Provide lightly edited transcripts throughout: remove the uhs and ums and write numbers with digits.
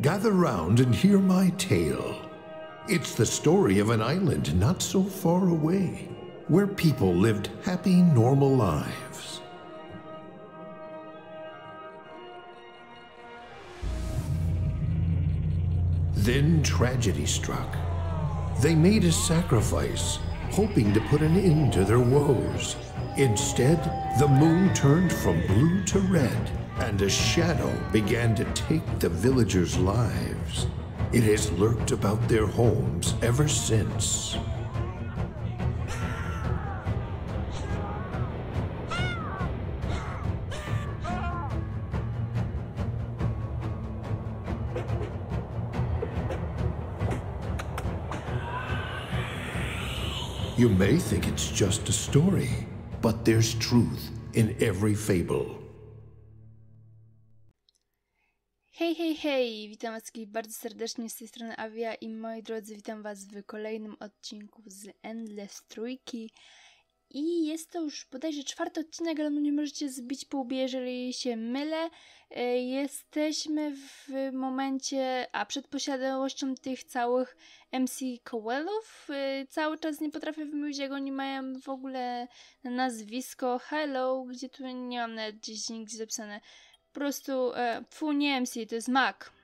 Gather round and hear my tale. It's the story of an island not so far away, where people lived happy, normal lives. Then tragedy struck. They made a sacrifice, hoping to put an end to their woes. Instead, the moon turned from blue to red, and a shadow began to take the villagers' lives. It has lurked about their homes ever since. You may think it's just a story, but there's truth in every fable. Hej, hej, hej! Witam was wszystkich bardzo serdecznie, z tej strony Awija i moi drodzy, witam was w kolejnym odcinku z Endless Trójki. I jest to już bodajże 4. odcinek, ale mnie możecie zbić po łbie, jeżeli się mylę. Jesteśmy w momencie, przed posiadłością tych całych MC Coelów. Cały czas nie potrafię wymówić, jak oni mają w ogóle nazwisko. Hello, gdzie tu nie mam nawet gdzieś nigdzie zapisane. Po prostu, nie MC, to jest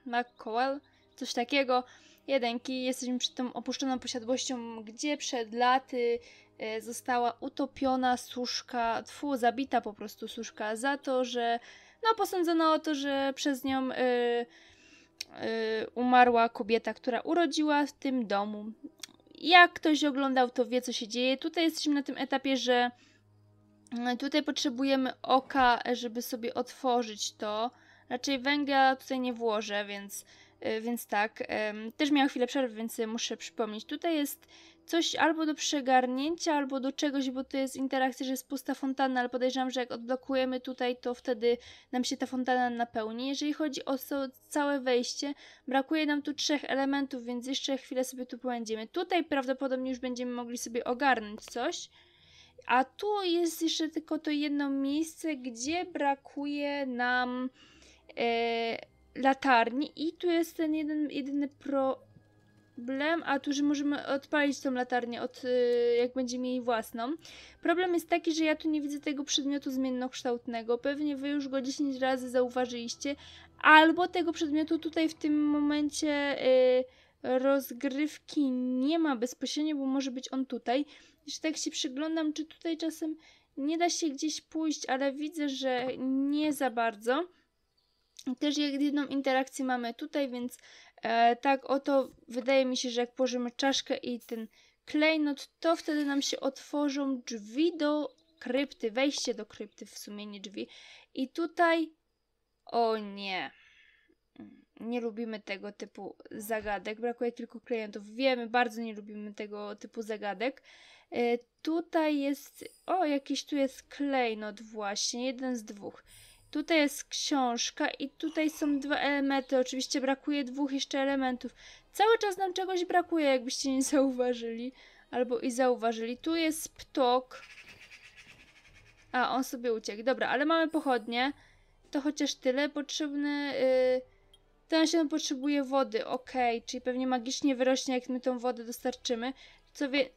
MacDowell, coś takiego. Jedenki, jesteśmy przed tą opuszczoną posiadłością, gdzie przed laty została utopiona suszka, zabita po prostu suszka za to, że posądzono o to, że przez nią umarła kobieta, która urodziła w tym domu. Jak ktoś oglądał, to wie, co się dzieje. Tutaj jesteśmy na tym etapie, że tutaj potrzebujemy oka, żeby sobie otworzyć to. Raczej węgla tutaj nie włożę, więc tak. Też miałam chwilę przerwy, więc muszę przypomnieć. Tutaj jest coś albo do przegarnięcia, albo do czegoś, bo to jest interakcja, że jest pusta fontanna, ale podejrzewam, że jak odblokujemy tutaj, to wtedy nam się ta fontana napełni. Jeżeli chodzi o całe wejście, brakuje nam tu 3 elementów, więc jeszcze chwilę sobie tu połędziemy. Tutaj prawdopodobnie już będziemy mogli sobie ogarnąć coś. A tu jest jeszcze tylko to jedno miejsce, gdzie brakuje nam latarni. I tu jest ten jedyny problem, a tu, że możemy odpalić tą latarnię, jak będziemy jej własną. Problem jest taki, że ja tu nie widzę tego przedmiotu zmiennokształtnego. Pewnie wy już go 10 razy zauważyliście. Albo tego przedmiotu tutaj w tym momencie rozgrywki nie ma bezpośrednio, bo może być on tutaj. Jeszcze tak się przyglądam, czy tutaj czasem nie da się gdzieś pójść, ale widzę, że nie za bardzo. Też jedną interakcję mamy tutaj, więc tak oto wydaje mi się, że jak położymy czaszkę i ten klejnot, to wtedy nam się otworzą drzwi do krypty, wejście do krypty, w sumie nie drzwi. I tutaj, o nie, nie lubimy tego typu zagadek, brakuje tylko klejnotów, wiemy, bardzo nie lubimy tego typu zagadek. Tutaj jest, jakiś tu jest klejnot właśnie, 1 z 2. Tutaj jest książka i tutaj są 2 elementy, oczywiście brakuje 2 jeszcze elementów. Cały czas nam czegoś brakuje, jakbyście nie zauważyli, albo i zauważyli. Tu jest ptok. On sobie uciekł, dobra, ale mamy pochodnie. To chociaż tyle, potrzebne... Ten się potrzebuje wody, okej, czyli pewnie magicznie wyrośnie, jak my tą wodę dostarczymy. Co wie...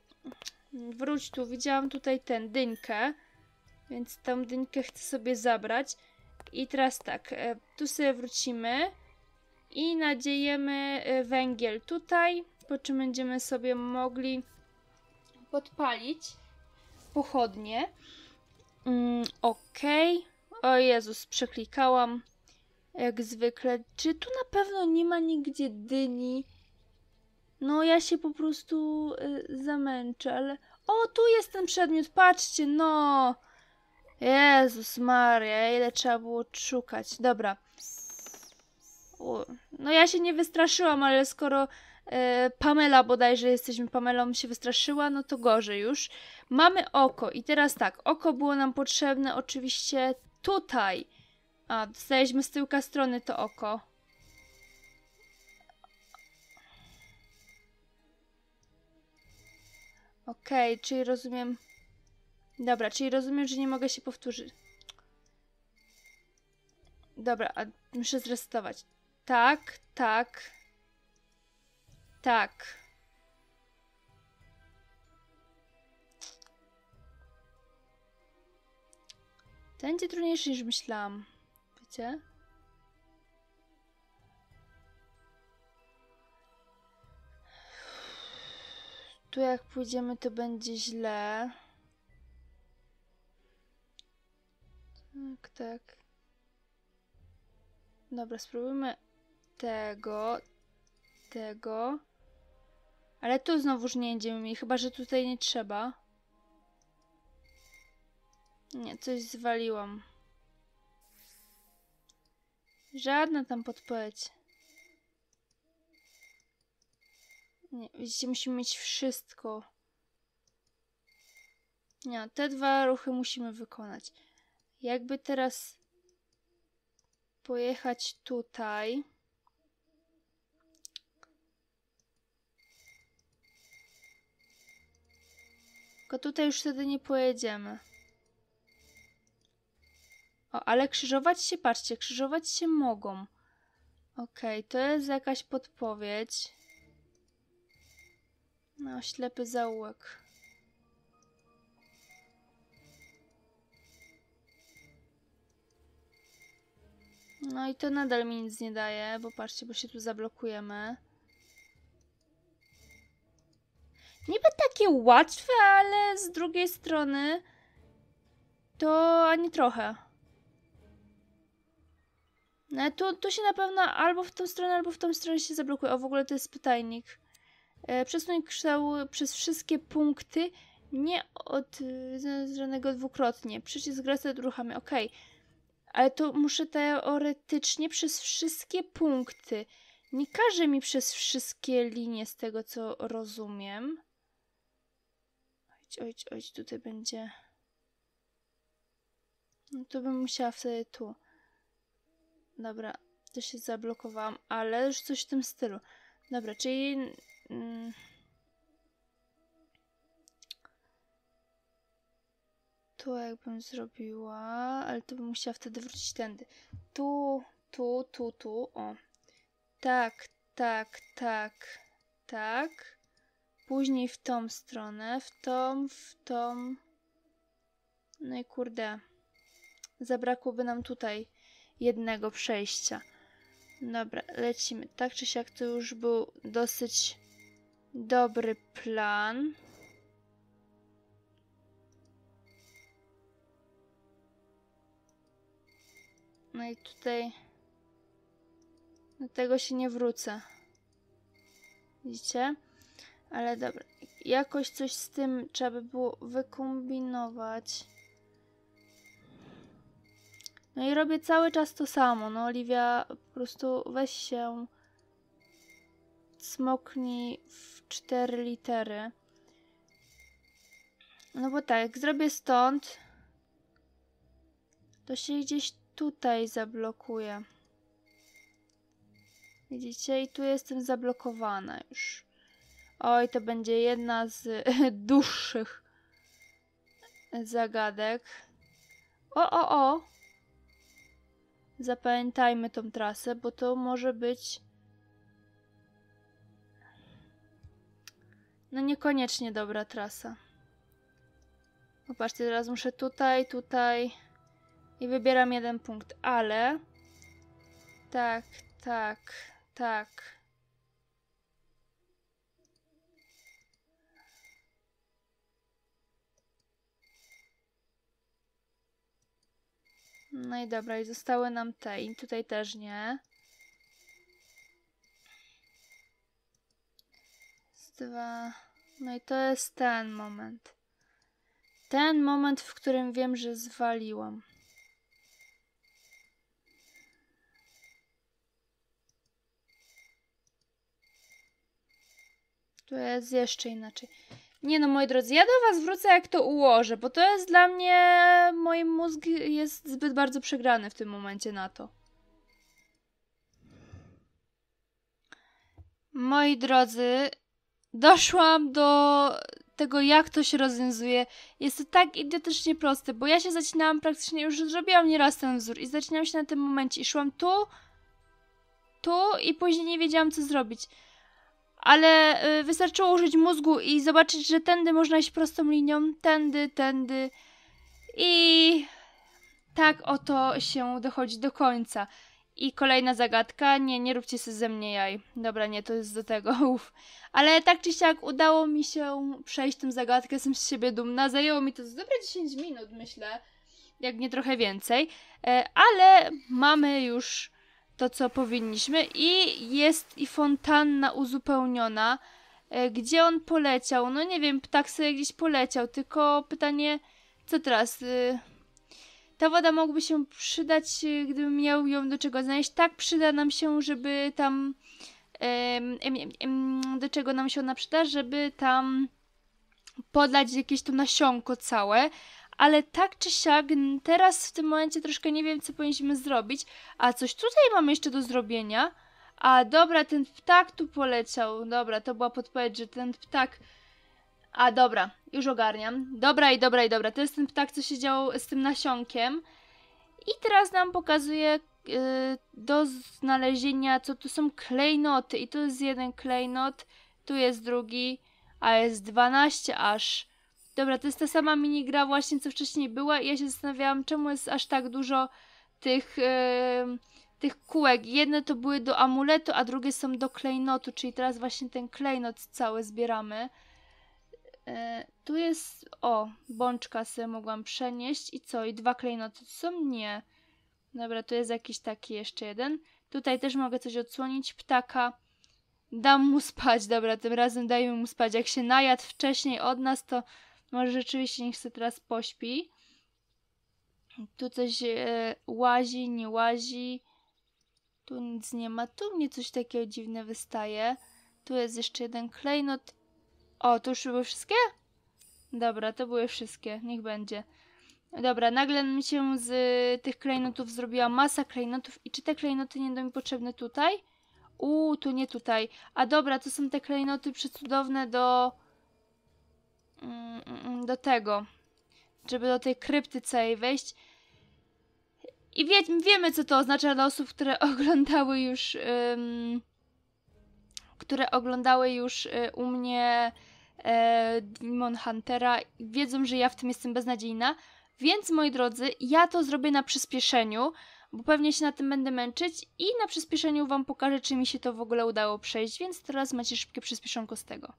Wróć tu, widziałam tutaj tę dynkę, więc tą dynkę chcę sobie zabrać. I teraz tak, tu sobie wrócimy i nadziejemy węgiel tutaj, po czym będziemy sobie mogli podpalić pochodnie. Okej, o Jezus, przeklikałam. Jak zwykle. Czy tu na pewno nie ma nigdzie dyni? No ja się po prostu zamęczę, ale... O, tu jest ten przedmiot, patrzcie, no! Jezus Maria, ile trzeba było szukać. Dobra. No ja się nie wystraszyłam, ale skoro Pamela bodajże, jesteśmy Pamelą, się wystraszyła, no to gorzej już. Mamy oko i teraz tak, oko było nam potrzebne oczywiście tutaj. Dostaliśmy z tyłka strony to oko. Okej, czyli rozumiem... Dobra, czyli rozumiem, że nie mogę się powtórzyć. Dobra, muszę zresetować. Tak, tak. Tak. Ten będzie trudniejszy niż myślałam. Wiecie? Tu jak pójdziemy, to będzie źle. Tak, tak. Dobra, spróbujmy tego. Tego. Ale tu znowuż nie będziemy mieli, chyba że tutaj nie trzeba. Nie, coś zwaliłam. Żadna tam podpowiedź. Nie, widzicie, musimy mieć wszystko. Nie, te dwa ruchy musimy wykonać. Jakby teraz pojechać tutaj. Tylko tutaj już wtedy nie pojedziemy. O, ale krzyżować się, patrzcie, krzyżować się mogą. Okej, to jest jakaś podpowiedź. No, ślepy zaułek. No i to nadal mi nic nie daje, bo patrzcie, bo się tu zablokujemy. Niby takie łatwe, ale z drugiej strony to ani trochę. No, tu się na pewno albo w tą stronę, albo w tą stronę się zablokuje. O, w ogóle to jest pytajnik. Przesuń kształt przez wszystkie punkty, nie od żadnego dwukrotnie. Przycisk gracza uruchamia. Okej. Ale to muszę teoretycznie przez wszystkie punkty. Nie każe mi przez wszystkie linie, z tego co rozumiem. Oj, oj, oj, tutaj będzie. No to bym musiała wtedy tu. Dobra, to się zablokowałam, ale już coś w tym stylu. Dobra, czyli... Tu jakbym zrobiła, ale to bym musiała wtedy wrócić tędy. Tu, tu, tu, tu, o. Tak, tak, tak, tak. Później w tą stronę, w tą... No i kurde. Zabrakłoby nam tutaj jednego przejścia. Dobra, lecimy. Tak czy siak to już był dosyć dobry plan. No i tutaj do tego się nie wrócę. Widzicie? Ale dobra. Jakoś coś z tym trzeba by było wykombinować. No i robię cały czas to samo. No Oliwia, po prostu weź się smoknij w 4 litery. No bo tak, jak zrobię stąd, to się gdzieś tutaj zablokuję. Widzicie? I tu jestem zablokowana już. Oj, to będzie jedna z dłuższych zagadek. O, o, o! Zapamiętajmy tą trasę, bo to może być... No niekoniecznie dobra trasa. Popatrzcie, teraz muszę tutaj, tutaj... I wybieram jeden punkt, ale... Tak, tak, tak. No i dobra, i zostały nam te. I tutaj też nie. Dwa. No i to jest ten moment. Ten moment, w którym wiem, że zwaliłam. Tu jest jeszcze inaczej. Nie no, moi drodzy, ja do was wrócę, jak to ułożę, bo to jest dla mnie... Mój mózg jest zbyt bardzo przegrany w tym momencie na to. Moi drodzy, doszłam do tego, jak to się rozwiązuje. Jest to tak idiotycznie proste, bo ja się zacinałam praktycznie, już zrobiłam nieraz ten wzór i zacinałam się na tym momencie i szłam tu, tu i później nie wiedziałam, co zrobić. Ale wystarczyło użyć mózgu i zobaczyć, że tędy można iść prostą linią, tędy, tędy. I tak oto się dochodzi do końca. I kolejna zagadka. Nie, nie róbcie sobie ze mnie jaj. Dobra, nie, to jest do tego. Uf. Ale tak czy siak udało mi się przejść tę zagadkę. Jestem z siebie dumna. Zajęło mi to z dobre 10 minut, myślę. Jak nie trochę więcej. Ale mamy już to, co powinniśmy. I jest i fontanna uzupełniona. Gdzie on poleciał? No nie wiem, ptak sobie gdzieś poleciał. Tylko pytanie, co teraz? Ta woda mogłaby się przydać, gdybym miał ją do czego znaleźć. Tak, przyda nam się, żeby tam... do czego nam się ona przyda? Żeby tam podlać jakieś to nasionko całe. Ale tak czy siak, teraz w tym momencie troszkę nie wiem, co powinniśmy zrobić. A coś tutaj mamy jeszcze do zrobienia. A dobra, ten ptak tu poleciał. Dobra, to była podpowiedź, że ten ptak... A dobra, już ogarniam. Dobra i dobra i dobra. To jest ten ptak, co się działo z tym nasionkiem. I teraz nam pokazuje do znalezienia, co tu są klejnoty. I tu jest jeden klejnot, tu jest drugi, a jest 12 aż. Dobra, to jest ta sama minigra właśnie, co wcześniej była. I ja się zastanawiałam, czemu jest aż tak dużo tych kółek. Jedne to były do amuletu, a drugie są do klejnotu, czyli teraz właśnie ten klejnot cały zbieramy. Tu jest, o, bączka sobie mogłam przenieść i co, i dwa klejnoty są? Nie. Dobra, tu jest jakiś taki jeszcze jeden. Tutaj też mogę coś odsłonić, ptaka. Dam mu spać, dobra, tym razem dajmy mu spać. Jak się najadł wcześniej od nas, to może rzeczywiście niech sobie teraz pośpi. Tu coś łazi, nie łazi. Tu nic nie ma, tu mnie coś takiego dziwne wystaje. Tu jest jeszcze jeden klejnot. O, to już były wszystkie? Dobra, to były wszystkie, niech będzie. Dobra, nagle mi się z tych klejnotów zrobiła masa klejnotów. I czy te klejnoty nie będą mi potrzebne tutaj? To nie tutaj. A dobra, to są te klejnoty przecudowne do tego. Żeby do tej krypty całej wejść. I wiemy, co to oznacza dla osób, które oglądały już... które oglądały już u mnie Demon Huntera, wiedzą, że ja w tym jestem beznadziejna. Więc, moi drodzy, ja to zrobię na przyspieszeniu, bo pewnie się na tym będę męczyć i na przyspieszeniu wam pokażę, czy mi się to w ogóle udało przejść, więc teraz macie szybkie przyspieszonko z tego.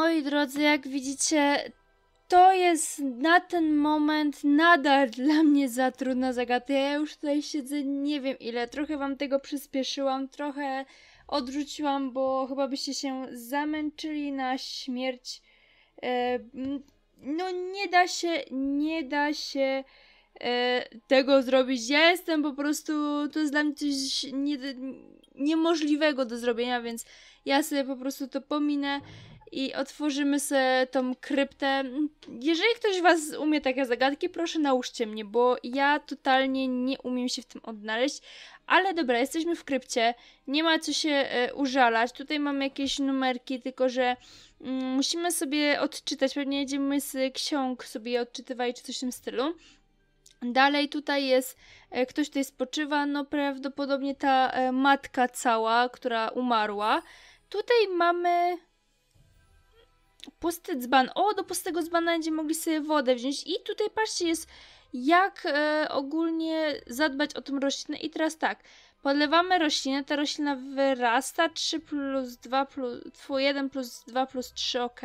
moi drodzy, jak widzicie, to jest na ten moment nadal dla mnie za trudna zagadka. Ja już tutaj siedzę nie wiem ile, trochę wam tego przyspieszyłam, trochę odrzuciłam, bo chyba byście się zamęczyli na śmierć. No nie da się tego zrobić. Ja jestem po prostu, to jest dla mnie coś niemożliwego do zrobienia, więc ja sobie po prostu to pominę i otworzymy sobie tą kryptę. Jeżeli ktoś was umie takie zagadki, proszę nauczcie mnie, bo ja totalnie nie umiem się w tym odnaleźć. Ale dobra, jesteśmy w krypcie, nie ma co się użalać. Tutaj mamy jakieś numerki, tylko że musimy sobie odczytać. Pewnie jedziemy z ksiąg sobie odczytywać czy coś w tym stylu. Dalej tutaj jest, ktoś tutaj spoczywa, no prawdopodobnie ta matka cała, która umarła. Tutaj mamy pusty dzban. O, do pustego dzbana będziemy mogli sobie wodę wziąć. I tutaj patrzcie, jest jak ogólnie zadbać o tą roślinę. I teraz tak, podlewamy roślinę, ta roślina wyrasta, 1 + 2 + 3, ok.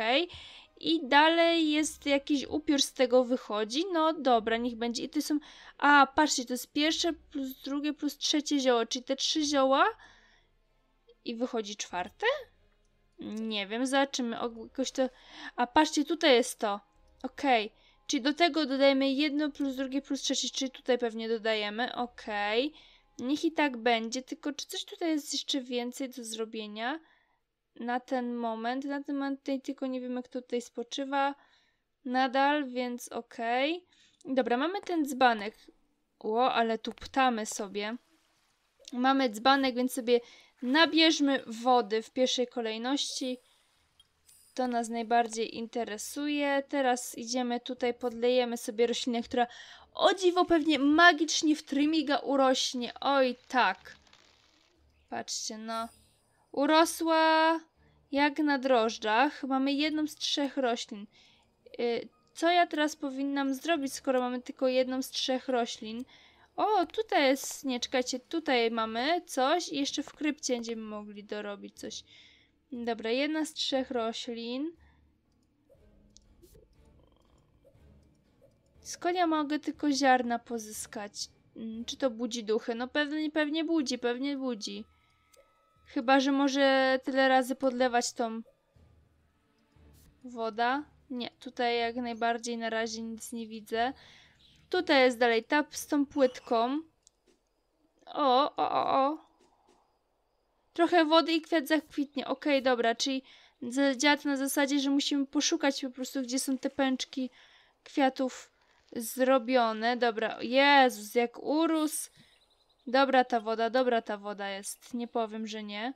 I dalej jest jakiś upiór, z tego wychodzi, no dobra, niech będzie. I to są, a patrzcie, to jest 1. + 2 + 3 zioło, czyli te 3 zioła i wychodzi 4? Nie wiem, zobaczymy, jakoś to, a patrzcie, tutaj jest to, okej, czyli do tego dodajemy 1 + 2 + 3, czyli tutaj pewnie dodajemy, okej, niech i tak będzie, tylko czy coś tutaj jest jeszcze więcej do zrobienia? Na ten moment tutaj tylko nie wiemy, kto tutaj spoczywa nadal, więc okej. Dobra, mamy ten dzbanek. Ło, ale tu ptamy sobie. Mamy dzbanek, więc sobie nabierzmy wody w pierwszej kolejności. To nas najbardziej interesuje. Teraz idziemy tutaj, podlejemy sobie roślinę, która o dziwo pewnie magicznie w trymiga urośnie. Oj, tak. Patrzcie, no. Urosła jak na drożdżach. Mamy 1 z 3 roślin. Co ja teraz powinnam zrobić, skoro mamy tylko 1 z 3 roślin? O, tutaj jest, nie, czekajcie, tutaj mamy coś i jeszcze w krypcie będziemy mogli dorobić coś. Dobra, 1 z 3 roślin. Skąd ja mogę tylko ziarna pozyskać? Czy to budzi duchy? No pewnie budzi. Chyba że może tyle razy podlewać tą woda. Nie, tutaj jak najbardziej na razie nic nie widzę. Tutaj jest dalej tap z tą płytką. O. Trochę wody i kwiat zakwitnie. Okej, dobra, czyli działa to na zasadzie, że musimy poszukać po prostu, gdzie są te pęczki kwiatów zrobione. Dobra, Jezus, jak urósł. Dobra ta woda jest. Nie powiem, że nie.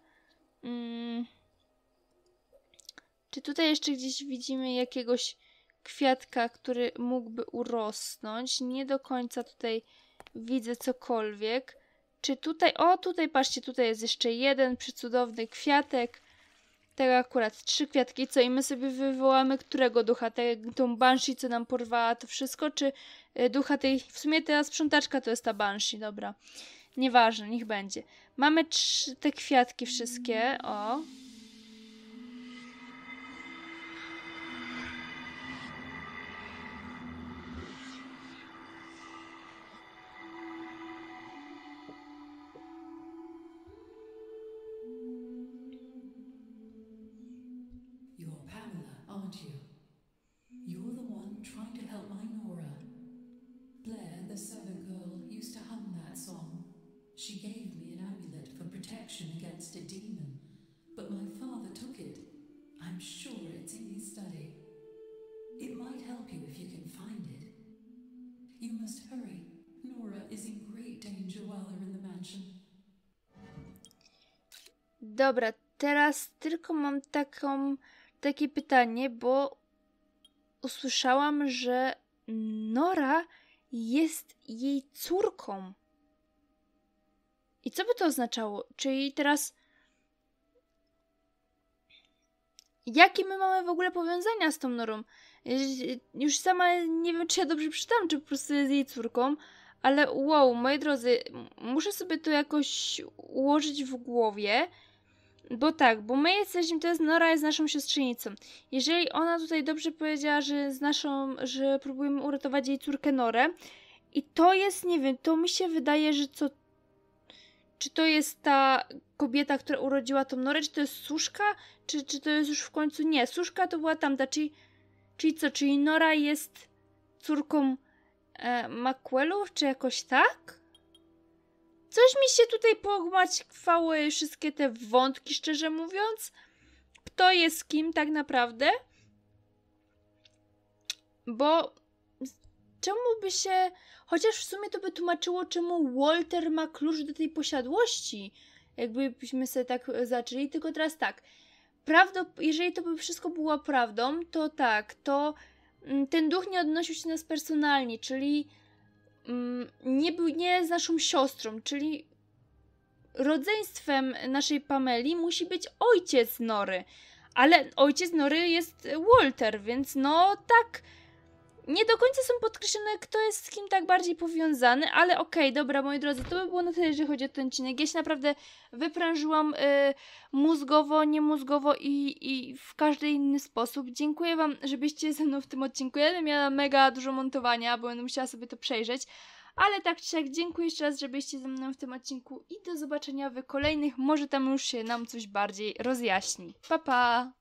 Czy tutaj jeszcze gdzieś widzimy jakiegoś kwiatka, który mógłby urosnąć? Nie do końca tutaj widzę cokolwiek. Czy tutaj... O, tutaj, patrzcie, tutaj jest jeszcze jeden przycudowny kwiatek. Tego akurat 3 kwiatki. Co, i my sobie wywołamy którego ducha? Tą Banshee, co nam porwała to wszystko? Czy ducha tej... W sumie ta sprzątaczka to jest ta Banshee, dobra. Nieważne, niech będzie. Mamy te kwiatki wszystkie, o. You're Pamela, aren't you? You're the one trying to help my Nora. Blair, the Southern girl, used to hum that song. She gave me an amulet for protection against a demon, but my father took it. I'm sure it's in his study. It might help you if you can find it. You must hurry. Nora is in great danger while they're in the mansion. Dobra, teraz tylko mam takie pytanie, bo usłyszałam, że Nora jest jej córką. I co by to oznaczało? Czyli teraz... Jakie my mamy w ogóle powiązania z tą Norą? Już sama nie wiem, czy ja dobrze przeczytałam, czy po prostu jest jej córką, ale wow, moi drodzy, muszę sobie to jakoś ułożyć w głowie. Bo tak, bo my jesteśmy, to jest Nora, jest naszą siostrzenicą. Jeżeli ona tutaj dobrze powiedziała, że z naszą, że próbujemy uratować jej córkę Norę, i to jest, nie wiem, to mi się wydaje, że co... Czy to jest ta kobieta, która urodziła tą Norę, czy to jest Suszka, czy to jest już w końcu... Nie, Suszka to była tamta, czyli co, czyli Nora jest córką MacDowellów, czy jakoś tak? Coś mi się tutaj pogmatwały wszystkie te wątki, szczerze mówiąc. Kto jest kim tak naprawdę? Bo czemu by się... Chociaż w sumie to by tłumaczyło, czemu Walter ma klucz do tej posiadłości. Jakbyśmy sobie tak zaczęli, tylko teraz tak. Jeżeli to by wszystko było prawdą, to tak, to ten duch nie odnosił się do nas personalnie, czyli... nie z naszą siostrą, czyli rodzeństwem naszej Pameli musi być ojciec Nory, ale ojciec Nory jest Walter, więc no tak, nie do końca są podkreślone, kto jest z kim tak bardziej powiązany, ale okej, dobra moi drodzy, to by było na tyle, jeżeli chodzi o ten odcinek. Ja się naprawdę wyprężyłam mózgowo, niemózgowo i w każdy inny sposób. Dziękuję wam, że byście ze mną w tym odcinku. Ja będę miała mega dużo montowania, bo będę musiała sobie to przejrzeć, ale tak czy siak dziękuję jeszcze raz, że byście ze mną w tym odcinku i do zobaczenia w kolejnych, może tam już się nam coś bardziej rozjaśni. Pa, pa!